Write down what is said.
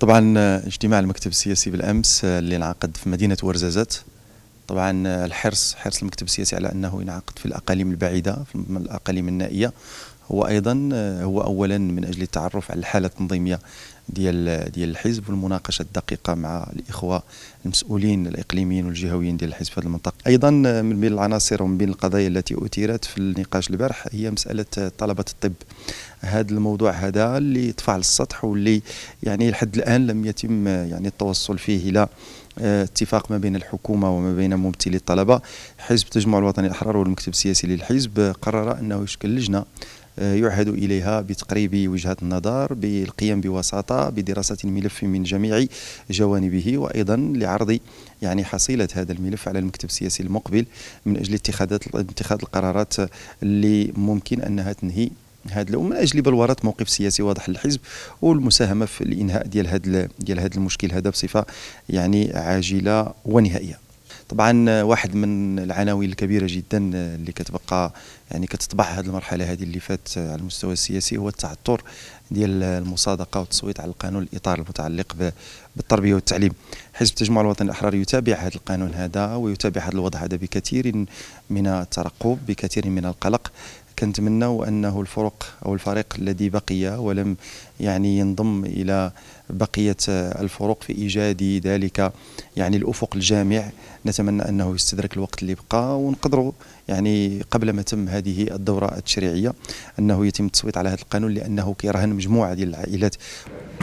طبعا اجتماع المكتب السياسي بالأمس اللي انعقد في مدينة ورزازات، طبعا حرص المكتب السياسي على أنه ينعقد في الأقاليم البعيدة، في الأقاليم النائية، وأيضا هو أولا من أجل التعرف على الحالة التنظيمية ديال الحزب والمناقشة الدقيقة مع الإخوة المسؤولين الإقليميين والجهويين ديال الحزب في هذه المنطقة. أيضا من بين العناصر ومن بين القضايا التي أثيرت في النقاش البارح هي مسألة طلبة الطب. هذا الموضوع هذا اللي طفى على السطح واللي يعني لحد الآن لم يتم يعني التوصل فيه إلى اتفاق ما بين الحكومة وما بين ممثلي الطلبة. حزب التجمع الوطني الأحرار والمكتب السياسي للحزب قرر أنه يشكل لجنة يعهد إليها بتقريب وجهة النظر، بالقيام بوساطة بدراسة الملف من جميع جوانبه، وأيضا لعرض يعني حصيلة هذا الملف على المكتب السياسي المقبل من أجل اتخاذ القرارات اللي ممكن أنها تنهي هذا، ومن اجل بلورة موقف سياسي واضح للحزب والمساهمه في الانهاء ديال هذا المشكل هذا بصفه يعني عاجله ونهائيه. طبعا واحد من العناوين الكبيره جدا اللي كتبقى يعني كتطبع هذه المرحله هذه اللي فات على المستوى السياسي هو التعثر ديال المصادقه والتصويت على القانون الاطار المتعلق بالتربيه والتعليم. حزب التجمع الوطني الاحرار يتابع هذا القانون هذا ويتابع هذا الوضع هذا بكثير من الترقب، بكثير من القلق. كنتمناو أنه الفريق الذي بقي ولم يعني ينضم إلى بقية الفرق في إيجاد ذلك يعني الأفق الجامع، نتمنى أنه يستدرك الوقت اللي بقى ونقدروا يعني قبل ما تم هذه الدورة التشريعية أنه يتم التصويت على هذا القانون، لأنه كيرهن مجموعة ديال العائلات.